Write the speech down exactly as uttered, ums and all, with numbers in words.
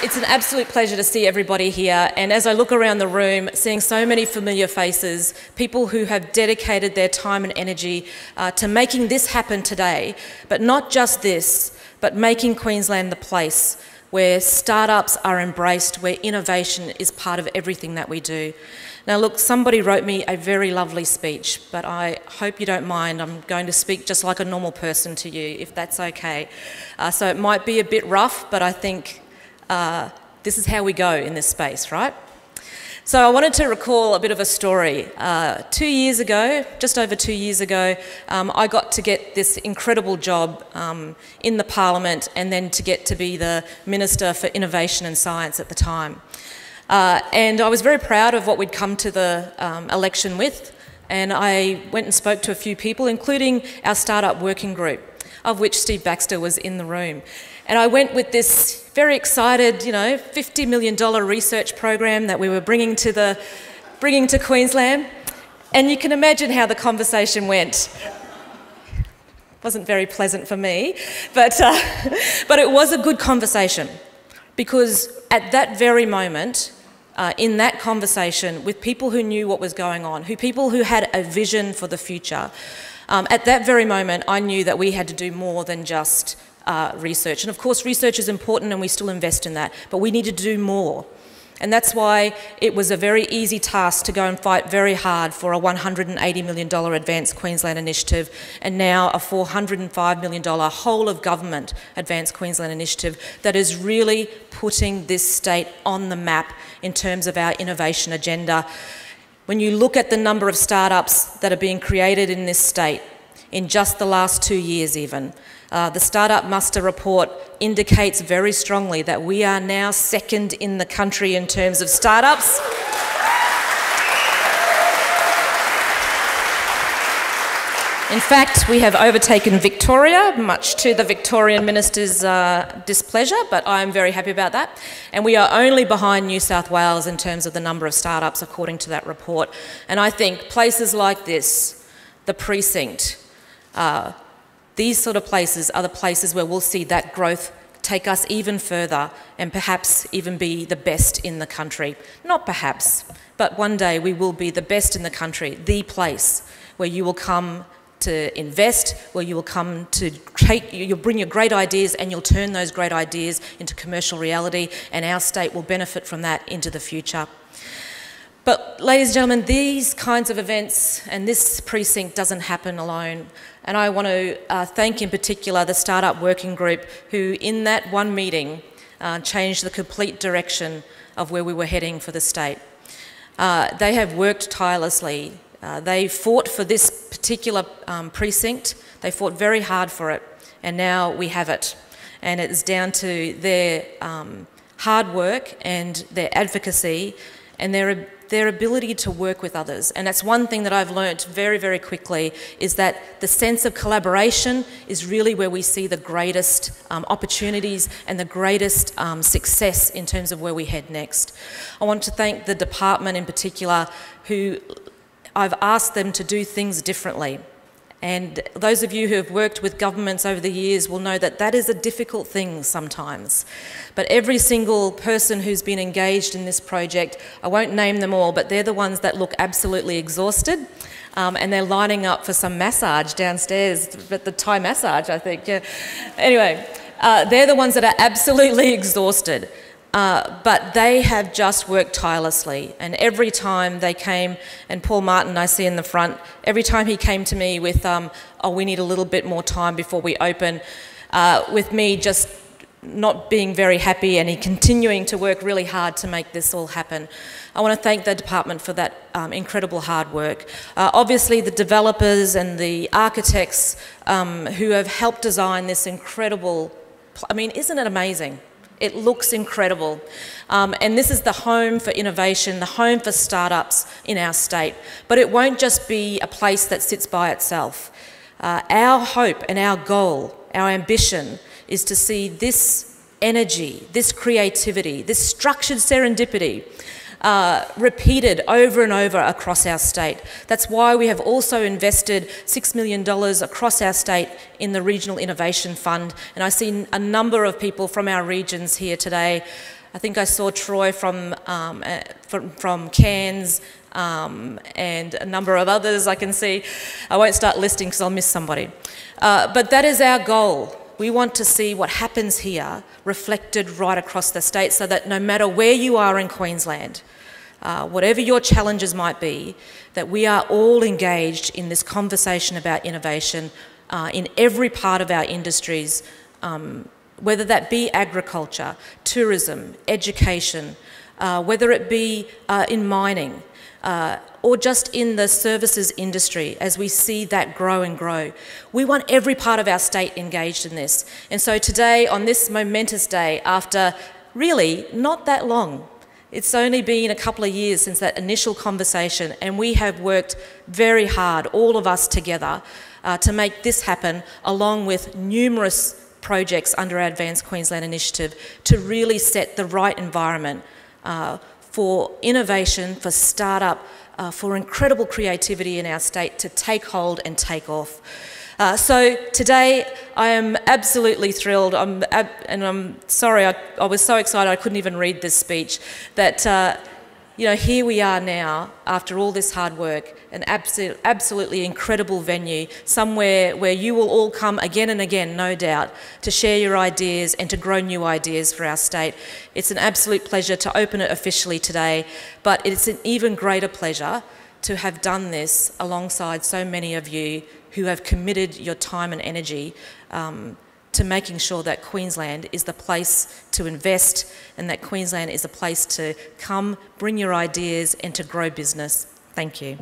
It's an absolute pleasure to see everybody here, and as I look around the room, seeing so many familiar faces, people who have dedicated their time and energy uh, to making this happen today, but not just this, but making Queensland the place where startups are embraced, where innovation is part of everything that we do. Now look, somebody wrote me a very lovely speech, but I hope you don't mind. I'm going to speak just like a normal person to you, if that's okay. Uh, so it might be a bit rough, but I think uh, this is how we go in this space, right? So I wanted to recall a bit of a story. Uh, two years ago, just over two years ago, um, I got to get this incredible job um, in the Parliament, and then to get to be the Minister for Innovation and Science at the time. Uh, and I was very proud of what we'd come to the um, election with, and I went and spoke to a few people, including our startup working group, of which Steve Baxter was in the room. And I went with this very excited, you know, fifty million dollar research program that we were bringing to, the, bringing to Queensland. And you can imagine how the conversation went. It wasn't very pleasant for me, but, uh, but it was a good conversation, because at that very moment, uh, in that conversation with people who knew what was going on, who people who had a vision for the future, um, at that very moment, I knew that we had to do more than just Uh, research. And of course research is important and we still invest in that, but we need to do more. And that's why it was a very easy task to go and fight very hard for a one hundred and eighty million dollar Advanced Queensland Initiative, and now a four hundred and five million dollar whole of government Advanced Queensland Initiative that is really putting this state on the map in terms of our innovation agenda. When you look at the number of startups that are being created in this state in just the last two years even, Uh, the Startup Muster Report indicates very strongly that we are now second in the country in terms of startups. In fact, we have overtaken Victoria, much to the Victorian Minister's uh, displeasure, but I'm very happy about that. And we are only behind New South Wales in terms of the number of startups, according to that report. And I think places like this, the precinct, uh, these sort of places are the places where we'll see that growth take us even further and perhaps even be the best in the country. Not perhaps, but one day we will be the best in the country, the place where you will come to invest, where you will come to take, you'll bring your great ideas and you'll turn those great ideas into commercial reality, and our state will benefit from that into the future. But ladies and gentlemen, these kinds of events and this precinct doesn't happen alone. And I want to uh, thank in particular the Startup Working Group, who in that one meeting uh, changed the complete direction of where we were heading for the state. Uh, they have worked tirelessly. Uh, they fought for this particular um, precinct. They fought very hard for it, and now we have it. And it's down to their um, hard work and their advocacy and their their ability to work with others. And that's one thing that I've learnt very, very quickly, is that the sense of collaboration is really where we see the greatest um, opportunities and the greatest um, success in terms of where we head next. I want to thank the department in particular, who I've asked them to do things differently. And those of you who have worked with governments over the years will know that that is a difficult thing sometimes. But every single person who's been engaged in this project, I won't name them all, but they're the ones that look absolutely exhausted. Um, and they're lining up for some massage downstairs, but the Thai massage, I think, yeah. Anyway, uh, they're the ones that are absolutely exhausted. Uh, but they have just worked tirelessly, and every time they came, and Paul Martin I see in the front, every time he came to me with, um, oh, we need a little bit more time before we open, uh, with me just not being very happy, and he continuing to work really hard to make this all happen. I want to thank the department for that um, incredible hard work. Uh, obviously the developers and the architects um, who have helped design this incredible, I mean, isn't it amazing? It looks incredible. Um, and this is the home for innovation, the home for startups in our state. But it won't just be a place that sits by itself. Uh, our hope and our goal, our ambition, is to see this energy, this creativity, this structured serendipity uh, repeated over and over across our state. That's why we have also invested six million dollars across our state in the Regional Innovation Fund, and I see a number of people from our regions here today. I think I saw Troy from, um, uh, from, from Cairns, Um, and a number of others I can see. I won't start listing because I'll miss somebody. Uh, but that is our goal. We want to see what happens here reflected right across the state, so that no matter where you are in Queensland, uh, whatever your challenges might be, that we are all engaged in this conversation about innovation uh, in every part of our industries, um, whether that be agriculture, tourism, education, uh, whether it be uh, in mining, Uh, or just in the services industry, as we see that grow and grow. We want every part of our state engaged in this. And so today, on this momentous day, after really not that long, it's only been a couple of years since that initial conversation, and we have worked very hard, all of us together, uh, to make this happen, along with numerous projects under our Advanced Queensland Initiative, to really set the right environment uh, for innovation, for startup, uh, for incredible creativity in our state to take hold and take off. Uh, so today I am absolutely thrilled, I'm ab and I'm sorry I, I was so excited I couldn't even read this speech, that uh, you know, here we are now after all this hard work, an abso absolutely incredible venue, somewhere where you will all come again and again, no doubt, to share your ideas and to grow new ideas for our state. It's an absolute pleasure to open it officially today, but it's an even greater pleasure to have done this alongside so many of you who have committed your time and energy um, to making sure that Queensland is the place to invest, and that Queensland is a place to come, bring your ideas and to grow business. Thank you.